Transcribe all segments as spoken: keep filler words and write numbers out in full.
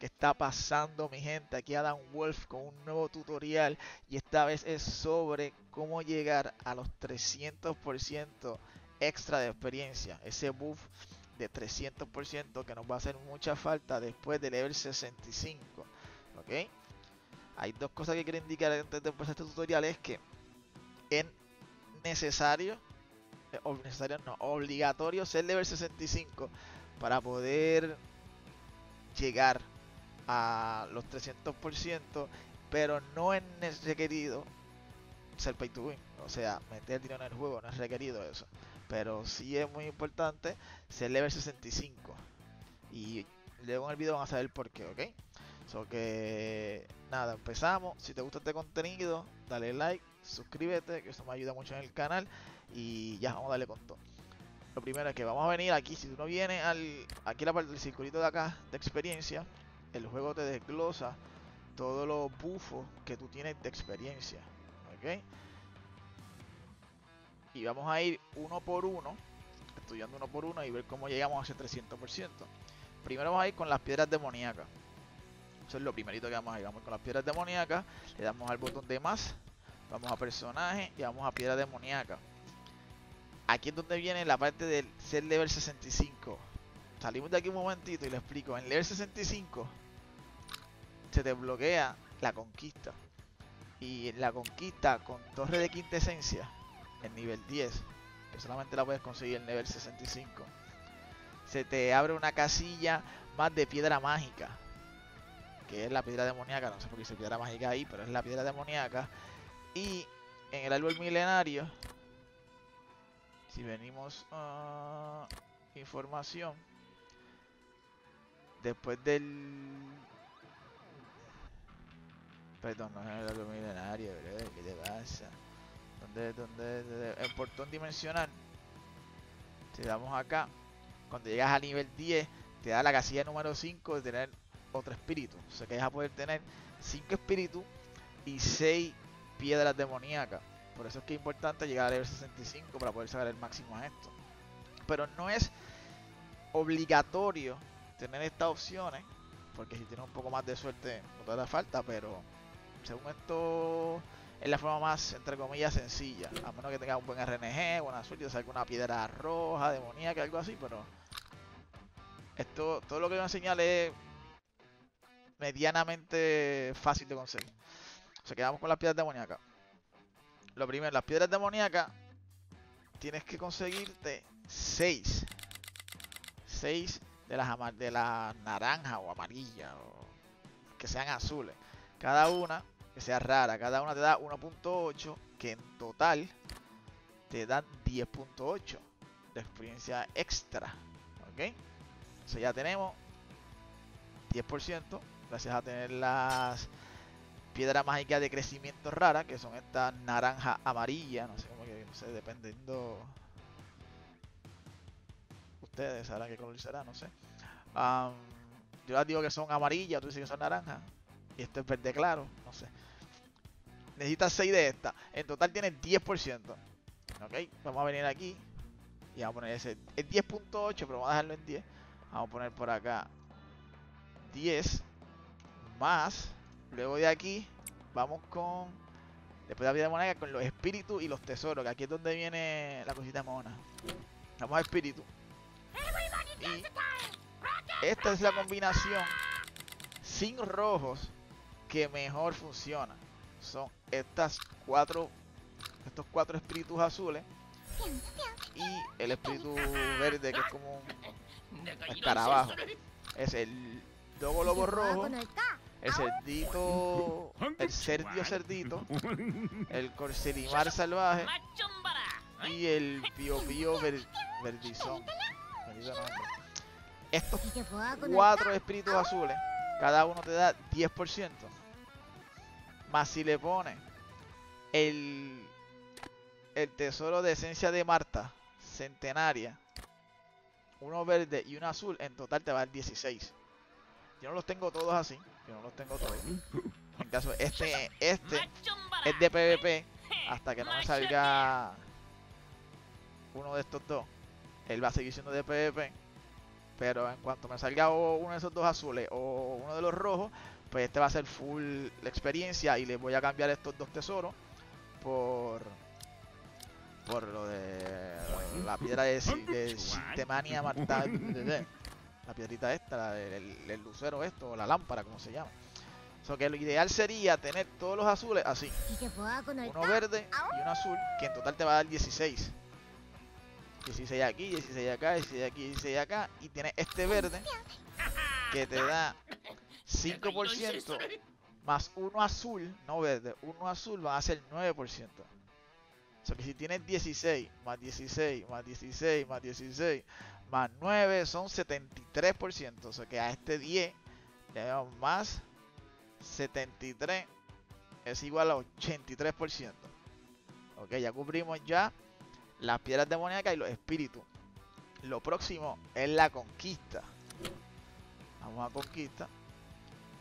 que está pasando, mi gente. Aquí Adam Wolf con un nuevo tutorial, y esta vez es sobre cómo llegar a los trescientos por ciento extra de experiencia, ese buff de trescientos por ciento que nos va a hacer mucha falta después del level sesenta y cinco, ¿ok? Hay dos cosas que quiero indicar antes de empezar este tutorial, es que es necesario, o necesario no, obligatorio ser level sesenta y cinco para poder llegar a los trescientos por ciento, pero no es requerido ser pay to win, o sea, meter dinero en el juego, no es requerido eso, pero sí es muy importante ser level sesenta y cinco, y luego en el video van a saber por qué, ¿ok? So que nada, empezamos. Si te gusta este contenido, dale like, suscríbete, que eso me ayuda mucho en el canal, y ya, vamos a darle con todo. Lo primero es que vamos a venir aquí. Si tú no vienes al, aquí a la parte del circulito de acá de experiencia, el juego te desglosa todos los buffos que tú tienes de experiencia, ¿ok? Y vamos a ir uno por uno, estudiando uno por uno y ver cómo llegamos hacia trescientos por ciento. Primero vamos a ir con las piedras demoníacas. Eso es lo primerito que vamos a ir. Vamos con las piedras demoníacas, le damos al botón de más, vamos a personaje y vamos a piedra demoníaca. Aquí es donde viene la parte del ser level sesenta y cinco. Salimos de aquí un momentito y le explico. En level sesenta y cinco se te bloquea la conquista. Y la conquista con torre de quintesencia en nivel diez, que solamente la puedes conseguir en level sesenta y cinco. Se te abre una casilla más de piedra mágica, que es la piedra demoníaca. No sé por qué dice piedra mágica ahí, pero es la piedra demoníaca. Y en el árbol milenario, si venimos a uh, información, después del... Perdón, no es el milenario, bro, ¿qué te pasa? ¿Dónde, dónde, dónde? El portón dimensional. Si damos acá, cuando llegas al nivel diez, te da la casilla número cinco de tener otro espíritu. O sea que vas a poder tener cinco espíritus y seis piedras demoníacas. Por eso es que es importante llegar al level sesenta y cinco para poder sacar el máximo a esto. Pero no es obligatorio tener estas opciones, porque si tienes un poco más de suerte no te hará falta, pero según esto es la forma más, entre comillas, sencilla. A menos que tengas un buen R N G, buena suerte, o sea, alguna piedra roja, demoníaca, algo así, pero esto, todo lo que voy a enseñar es medianamente fácil de conseguir. O sea, quedamos con las piedras demoníacas. Lo primero, las piedras demoníacas tienes que conseguirte seis. seis de las, de las naranjas o amarillas, o que sean azules. Cada una que sea rara, cada una te da uno punto ocho, que en total te dan diez punto ocho de experiencia extra, ¿ok? Entonces ya tenemos diez por ciento gracias a tener las piedra mágica de crecimiento rara, que son estas naranjas amarillas, no sé cómo que, no sé, dependiendo ustedes sabrán qué color será, no sé. Um, yo les digo que son amarillas, tú dices que son naranjas, y esto es verde claro, no sé. Necesitas seis de estas, en total tienes diez por ciento, ok. Vamos a venir aquí y vamos a poner ese, es diez punto ocho, pero vamos a dejarlo en diez. Vamos a poner por acá diez más. Luego de aquí, vamos con, después de la piedra demoníaca, con los espíritus y los tesoros, que aquí es donde viene la cosita mona. Vamos a espíritu. Y esta es la combinación sin rojos que mejor funciona. Son estas cuatro, estos cuatro espíritus azules y el espíritu verde, que es como un escarabajo. Es el dogo lobo rojo, el cerdito, el cerdio cerdito, el corcelimar salvaje y el pio pio ver, verdizón. Estos cuatro espíritus azules, cada uno te da diez por ciento. Más si le pones el, el tesoro de esencia de Marta Centenaria, uno verde y uno azul, en total te va a dar dieciséis. Yo no los tengo todos así, yo no los tengo todos. En caso, este, este es de PvP, hasta que no me salga uno de estos dos, él va a seguir siendo de PvP. Pero en cuanto me salga o uno de esos dos azules o uno de los rojos, pues este va a ser full experiencia. Y les voy a cambiar estos dos tesoros por por lo de la piedra de, de Sintemania Martá. La piedrita esta, el, el lucero esto, la lámpara, como se llama. So que lo ideal sería tener todos los azules así. Uno verde y uno azul, que en total te va a dar dieciséis. dieciséis aquí, dieciséis acá, dieciséis aquí, dieciséis acá. Y tienes este verde que te da cinco por ciento más uno azul, no verde, uno azul va a ser nueve por ciento. O sea que si tienes dieciséis, más dieciséis, más dieciséis, más dieciséis, más nueve, son setenta y tres por ciento. O sea que a este diez le damos más setenta y tres, es igual a ochenta y tres por ciento. Ok, ya cubrimos ya las piedras demoníacas y los espíritus. Lo próximo es la conquista. Vamos a conquista.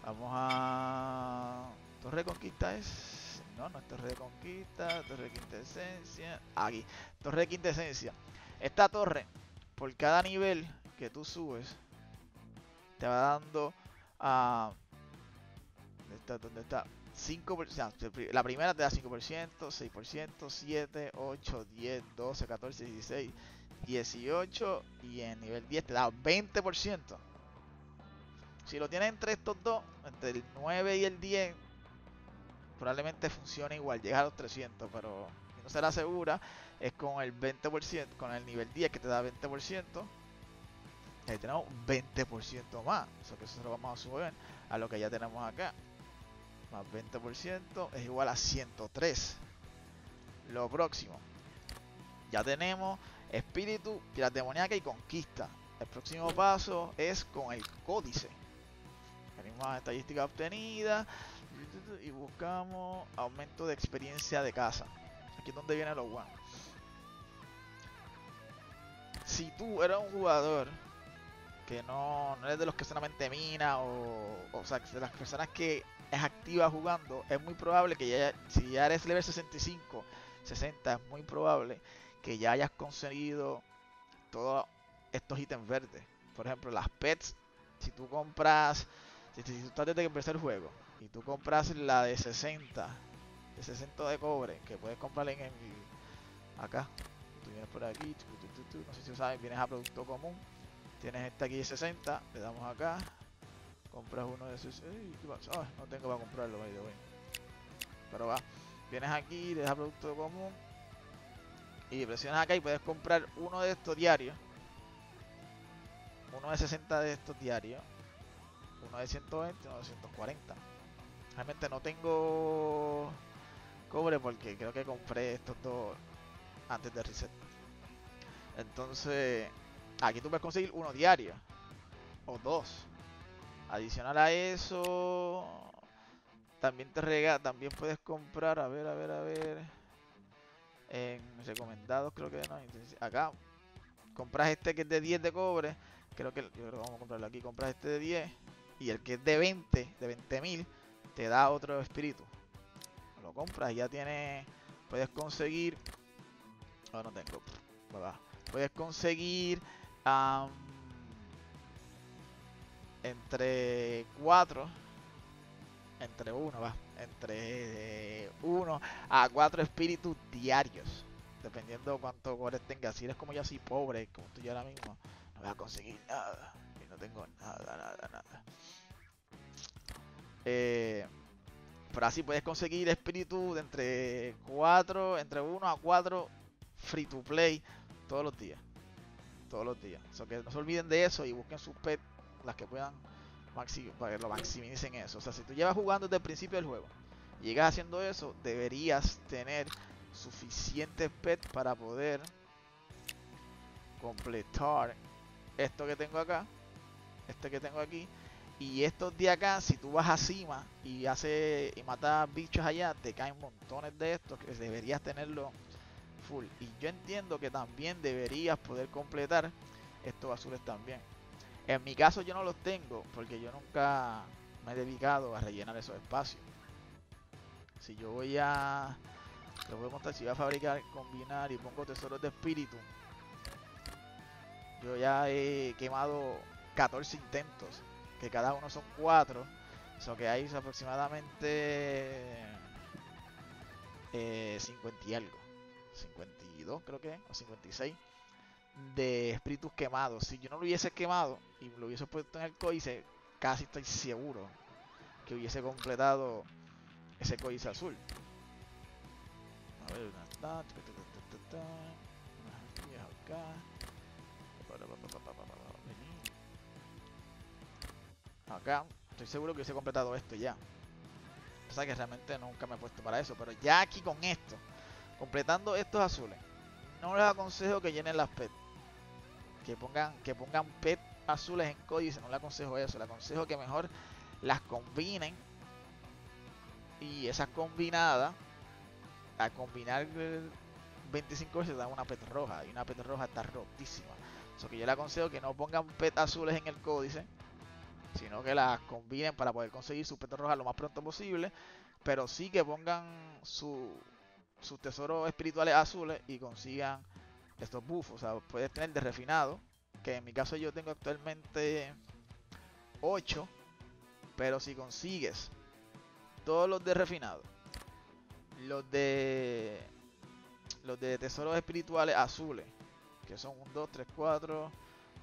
Vamos a... Torre de conquista es... No, no es torre de conquista, torre de quintesencia. Aquí, torre de quintesencia. Esta torre, por cada nivel que tú subes, te va dando a... ¿Dónde está? ¿Dónde está? cinco por ciento, la primera te da cinco por ciento, seis por ciento, siete, ocho, diez, doce, catorce, dieciséis, dieciocho y en nivel diez te da veinte por ciento. Si lo tienes entre estos dos, entre el nueve y el diez, probablemente funcione igual, llega a los trescientos, pero si no será segura, es con el veinte por ciento, con el nivel diez que te da veinte por ciento. Ahí tenemos veinte por ciento más, eso que eso lo vamos a subir a lo que ya tenemos acá. Más veinte por ciento es igual a ciento tres. Lo próximo. Ya tenemos espíritu, piedras demoníacas y conquista. El próximo paso es con el códice. Venimos a estadística obtenida. Y buscamos aumento de experiencia de casa. Aquí es donde viene lo bueno. Si tú eres un jugador que no, no eres de los que solamente mina o, o sea, de las personas que es activa jugando, es muy probable que ya, si ya eres level sesenta y cinco, sesenta, es muy probable que ya hayas conseguido todos estos ítems verdes. Por ejemplo, las pets, si tú compras, si, si tú estás desde que empezó el juego, y tú compras la de sesenta, de sesenta de cobre, que puedes comprar en el, acá, tú vienes por aquí, tú, tú, tú, tú, no sé si saben, vienes a producto común, tienes esta aquí de sesenta, le damos acá. Compras uno de esos. Ay, ¿qué pasa? Ay, no tengo para comprarlo, vaya, bueno. Pero va. Vienes aquí, le das producto común. Y presionas acá y puedes comprar uno de estos diarios. Uno de sesenta de estos diarios. Uno de ciento veinte, uno de ciento cuarenta. Realmente no tengo cobre porque creo que compré estos dos antes de reset. Entonces, aquí tú puedes conseguir uno diario. O dos. Adicional a eso, también te rega, también puedes comprar, a ver, a ver, a ver, en recomendados creo que no, acá, compras este que es de diez de cobre, creo que, yo creo que vamos a comprarlo aquí, compras este de diez, y el que es de veinte, de veinte mil, te da otro espíritu, lo compras, ya tienes, puedes conseguir, oh, no tengo, puedes conseguir, um, entre cuatro, entre uno, va, entre uno a cuatro espíritus diarios, dependiendo cuántos goles tengas. Si eres como yo, así pobre, como estoy yo ahora mismo, no voy a conseguir nada, y no tengo nada, nada, nada. Eh, pero así puedes conseguir espíritus de entre cuatro, entre uno a cuatro free to play todos los días, todos los días. O sea que no se olviden de eso y busquen sus pets. Las que puedan para que lo maximicen eso. O sea, si tú llevas jugando desde el principio del juego y llegas haciendo eso, deberías tener suficientes pets para poder completar esto que tengo acá, este que tengo aquí, y estos de acá. Si tú vas a cima y hace y matas bichos allá, te caen montones de estos que deberías tenerlo full. Y yo entiendo que también deberías poder completar estos azules también. En mi caso yo no los tengo porque yo nunca me he dedicado a rellenar esos espacios. Si yo voy a... Lo voy a mostrar, si voy a fabricar, combinar y pongo tesoros de espíritu. Yo ya he quemado catorce intentos, que cada uno son cuatro, eso que hay aproximadamente eh, cincuenta y algo, cincuenta y dos creo que, o cincuenta y seis de espíritus quemados. Si yo no lo hubiese quemado y lo hubiese puesto en el códice, casi estoy seguro que hubiese completado ese códice azul. A ver, una ta, ta, ta, ta, ta, unas acá. Acá, estoy seguro que hubiese completado esto ya. O sea que realmente nunca me he puesto para eso, pero ya aquí con esto, completando estos azules, no les aconsejo que llenen las pet, que pongan, que pongan pet azules en códice, no les aconsejo eso, les aconsejo que mejor las combinen, y esas combinadas, a combinar veinticinco veces da una pet roja, y una pet roja está rotísima. So que yo les aconsejo que no pongan pet azules en el códice, sino que las combinen para poder conseguir su pet roja lo más pronto posible, pero sí que pongan su, sus tesoros espirituales azules y consigan estos buffos. O sea, puedes tener de refinado, que en mi caso yo tengo actualmente ocho, pero si consigues todos los de refinado, los de los de tesoros espirituales azules, que son uno, dos, tres, cuatro,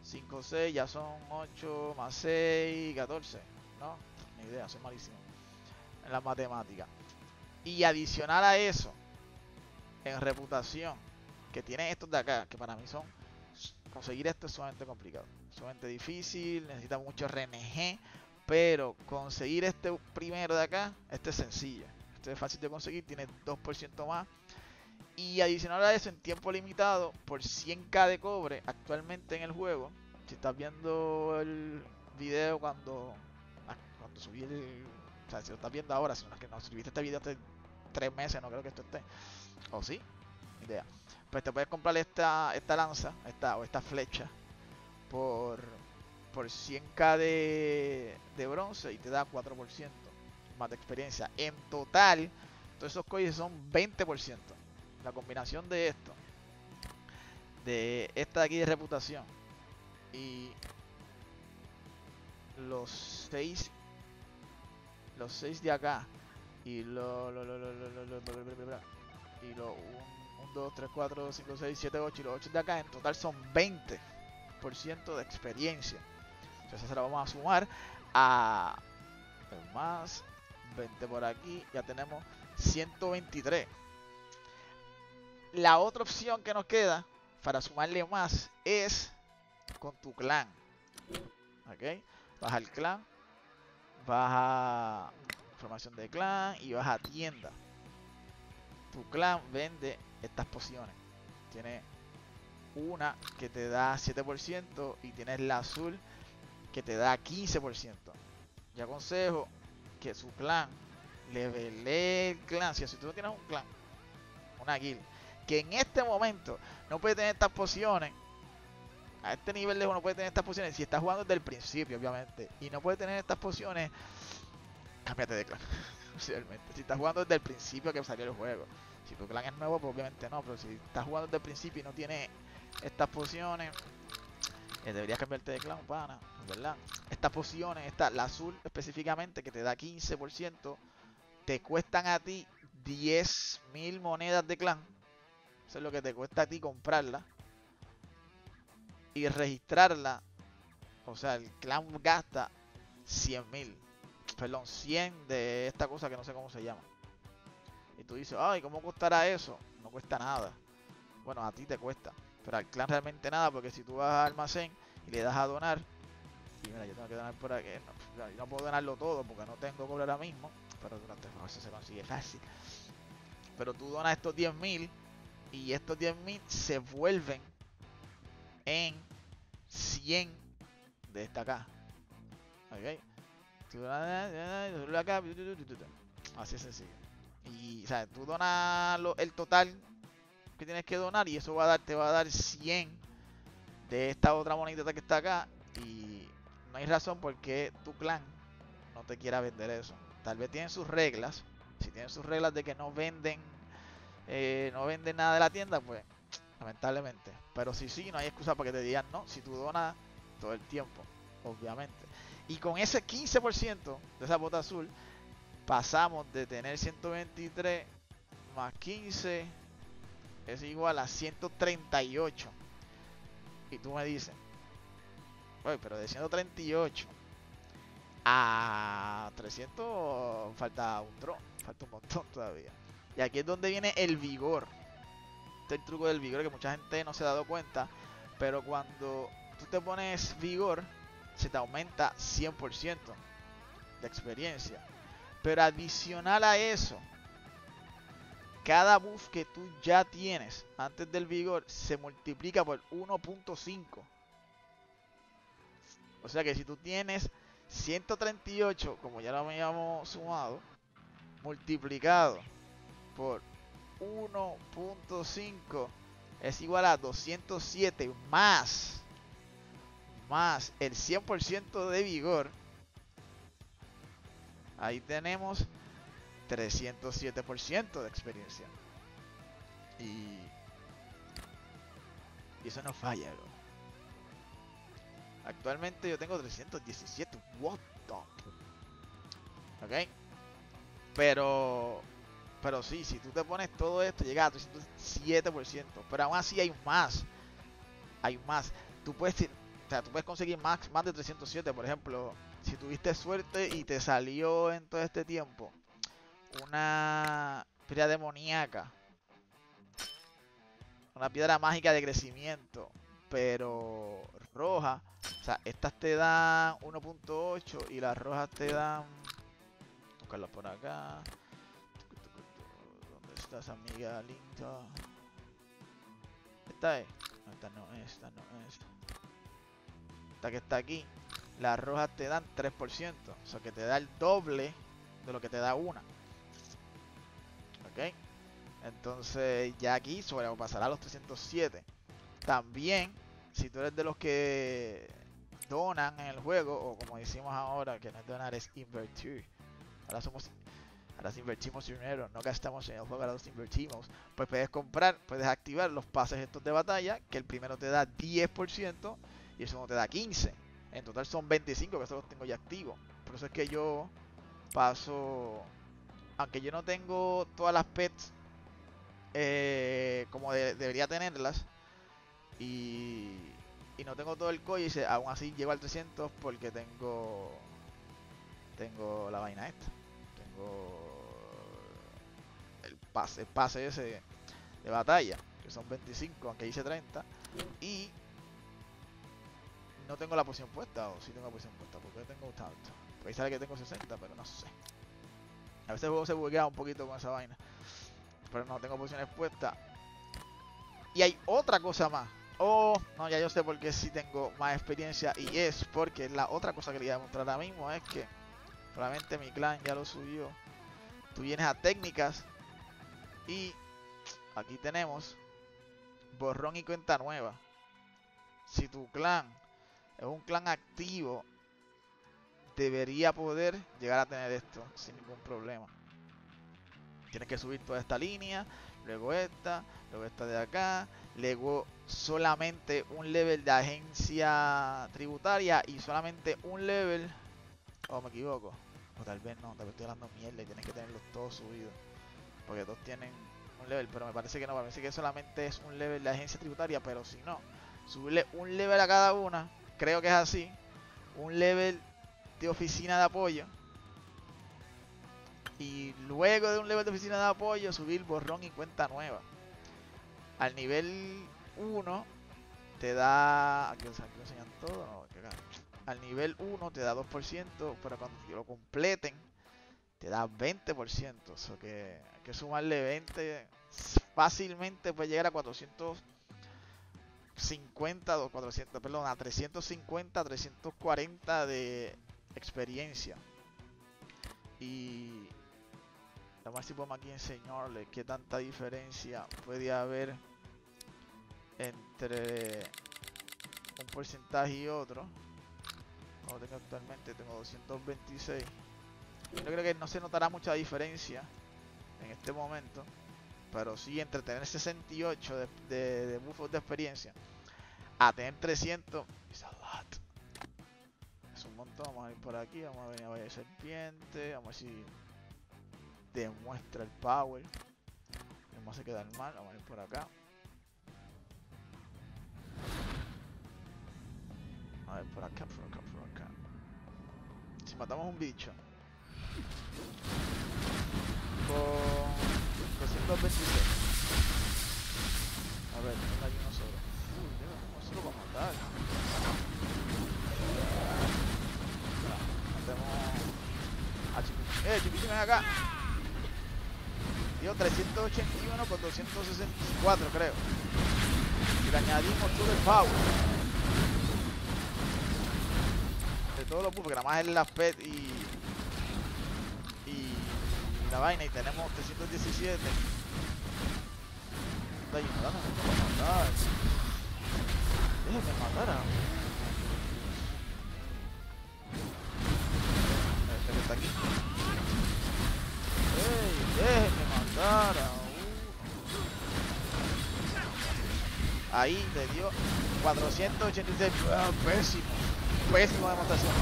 cinco, seis, ya son ocho, más seis, catorce, no, ni idea, soy malísimo en las matemáticas. Y adicional a eso, en reputación, que tienen estos de acá, que para mí son, conseguir esto es sumamente complicado, sumamente difícil, necesita mucho R N G, pero conseguir este primero de acá, este es sencillo, este es fácil de conseguir, tiene dos por ciento más. Y adicional a eso, en tiempo limitado, por cien k de cobre, actualmente en el juego, si estás viendo el video cuando, cuando subí el... O sea, si lo estás viendo ahora, si no es que no subiste este video hace tres meses, no creo que esto esté. ¿O sí? Ni idea. Pues te puedes comprar esta, esta lanza, esta o esta flecha, por, por cien k de, de bronce y te da cuatro por ciento más de experiencia. En total, todos esos códices son veinte por ciento. La combinación de esto, de esta de aquí de reputación y los seis, los seis de acá y los uno, dos, tres, cuatro, cinco, seis, siete, ocho y los ocho de acá, en total son veinte por ciento de experiencia. Entonces se la vamos a sumar a más veinte por aquí, ya tenemos ciento veintitrés. La otra opción que nos queda para sumarle más es con tu clan. ¿Ok? Vas al clan, vas a formación de clan y vas a tienda. Tu clan vende estas pociones. Tienes una que te da siete por ciento y tienes la azul que te da quince por ciento. Yo aconsejo que su clan, levele el clan. Si tú no tienes un clan, una guild, que en este momento no puede tener estas pociones, a este nivel de uno puede tener estas pociones, si estás jugando desde el principio obviamente, y no puede tener estas pociones, cámbiate de clan. Si estás jugando desde el principio que salió el juego, si tu clan es nuevo pues obviamente no, pero si estás jugando desde el principio y no tienes estas pociones, eh, deberías cambiarte de clan, pana, ¿verdad? Estas pociones, esta, la azul específicamente que te da quince por ciento, te cuestan a ti diez mil monedas de clan. Eso es lo que te cuesta a ti comprarla y registrarla. O sea, el clan gasta cien mil. Perdón, cien de esta cosa que no sé cómo se llama. Y tú dices, ay, ¿cómo costará eso? No cuesta nada. Bueno, a ti te cuesta, pero al clan realmente nada, porque si tú vas al almacén y le das a donar, y mira, yo tengo que donar por aquí. No, yo no puedo donarlo todo porque no tengo cobre ahora mismo, pero durante el proceso se consigue fácil. Pero tú donas estos diez mil. Y estos diez mil se vuelven en cien de esta acá. Ok. Así es sencillo. Y o sea, tú donas lo, el total que tienes que donar. Y eso va a dar, te va a dar cien de esta otra monedita que está acá. Y no hay razón por qué tu clan no te quiera vender eso. Tal vez tienen sus reglas. Si tienen sus reglas de que no venden. Eh, no venden nada de la tienda, pues lamentablemente, pero si sí, no hay excusa para que te digan no, si tú donas todo el tiempo. obviamente. Y con ese quince por ciento de esa bota azul, pasamos de tener ciento veintitrés más quince es igual a ciento treinta y ocho. Y tú me dices, oye, pero de ciento treinta y ocho a trescientos falta un tron, falta un montón todavía. Y aquí es donde viene el vigor. Este es el truco del vigor que mucha gente no se ha dado cuenta, pero cuando tú te pones vigor, se te aumenta cien por ciento de experiencia. Pero adicional a eso, cada buff que tú ya tienes antes del vigor se multiplica por uno punto cinco. O sea que si tú tienes ciento treinta y ocho, como ya lo habíamos sumado, multiplicado por uno punto cinco es igual a doscientos siete más, más el cien por ciento de vigor. Ahí tenemos trescientos siete por ciento de experiencia. Y, y eso no falla, bro. Actualmente yo tengo trescientos diecisiete. What the... Ok. Pero... Pero sí, si tú te pones todo esto, llegas a trescientos siete por ciento. Pero aún así hay más. Hay más. Tú puedes, o sea, tú puedes conseguir más, más de trescientos siete. Por ejemplo, si tuviste suerte y te salió en todo este tiempo una piedra demoníaca, una piedra mágica de crecimiento, pero roja. O sea, estas te dan uno punto ocho y las rojas te dan... Buscarlas por acá. Estas amiga linda. Esta es. No, esta no, esta no, esta. Esta que está aquí. Las rojas te dan tres por ciento. O sea que te da el doble de lo que te da una. Ok. Entonces ya aquí sobrepasará los trescientos siete. También, si tú eres de los que donan en el juego, o como decimos ahora, que no es donar, es invertir. Ahora somos... Ahora si invertimos dinero, no gastamos en el juego, ahora los invertimos. Pues puedes comprar, puedes activar los pases estos de batalla, que el primero te da diez por ciento y el segundo te da quince por ciento. En total son veinticinco, que eso los tengo ya activos. Por eso es que yo paso... Aunque yo no tengo todas las pets eh, como de, debería tenerlas, y, y no tengo todo el códice, aún así llego al trescientos porque tengo... Tengo la vaina esta. Tengo... El pase, el pase ese de batalla, que son veinticinco, aunque hice treinta, y no tengo la poción puesta, o si sí tengo la poción puesta, porque tengo tanto, porque ahí sale que tengo sesenta, pero no sé, a veces el juego se buguea un poquito con esa vaina, pero no tengo pociones puestas. Y hay otra cosa más, oh, no, ya yo sé por qué sí tengo más experiencia, y es porque la otra cosa que quería mostrar ahora mismo es que probablemente mi clan ya lo subió. Tú vienes a técnicas y aquí tenemos borrón y cuenta nueva. Si tu clan es un clan activo, debería poder llegar a tener esto sin ningún problema. Tienes que subir toda esta línea, luego esta, luego esta de acá, luego solamente un level de agencia tributaria y solamente un level... Oh, me equivoco. O tal vez no, tal vez estoy hablando mierda y tienes que tenerlos todos subidos. Porque todos tienen un level, pero me parece que no, me parece que solamente es un level de agencia tributaria, pero si no, subirle un level a cada una, creo que es así. Un level de oficina de apoyo. Y luego de un level de oficina de apoyo, subir borrón y cuenta nueva. Al nivel uno te da... Aquí os enseñan todo, no, que acá. Al nivel uno te da dos por ciento, pero cuando lo completen te da veinte por ciento. O sea que hay que sumarle veinte. Fácilmente puede llegar a cuatrocientos cincuenta, cuatrocientos, perdón, a trescientos cincuenta, trescientos cuarenta de experiencia. Y vamos a ver si podemos aquí enseñarle qué tanta diferencia puede haber entre un porcentaje y otro. Como tengo actualmente, tengo doscientos veintiséis. Yo creo que no se notará mucha diferencia en este momento, pero sí entre tener sesenta y ocho de, de, de buffos de experiencia a tener trescientos, es a lot. esto, vamos a ir por aquí, vamos a venir a Valle Serpiente, vamos a ver si demuestra el power. No se queda el mal, vamos a ir por acá. A ver, por acá, por acá, por acá. Si matamos un bicho con doscientos veintiséis. A ver, tengo aquí uno solo. Uy, tengo uno solo para matar. Matemos a Chiquitín. ¡Eh, Chiquitín, ven acá! Dio trescientos ochenta y uno con doscientos sesenta y cuatro, creo. Y le añadimos todo el power. Todos los buffs, porque nada más es la pet y, y la vaina, y tenemos trescientos diecisiete. Está ayudando, me va a matar. Déjame matar a mí. Este que está aquí. Hey, déjeme matar a uno. Ahí le dio cuatrocientos ochenta y seis. Ah, pésimo. Pésima demostración,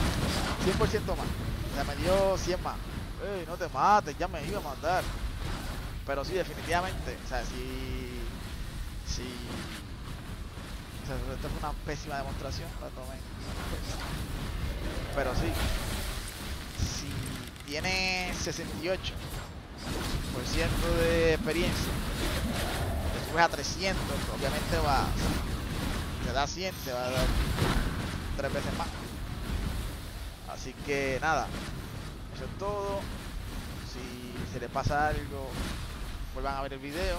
cien por ciento más. O sea, me dio cien más. Ey, no te mates, ya me iba a matar. Pero sí, definitivamente. O sea, sí. Sí. O sea, esto fue una pésima demostración. La tomé. Pero sí. Si tiene sesenta y ocho por ciento de experiencia, te subes a trescientos, obviamente va. Te da cien, te va a dar tres veces más. Así que nada, eso es todo. Si se les pasa algo, vuelvan a ver el video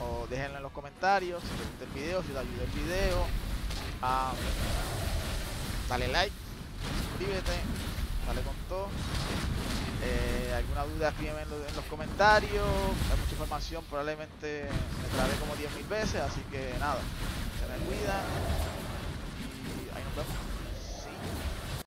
o déjenlo en los comentarios. Si les gusta el video, si les ayuda el video, um, dale like, suscríbete, dale con todo. Eh, alguna duda, escríbeme en los, en los comentarios. Hay mucha información, probablemente me trabé como diez mil veces. Así que nada, se me cuidan.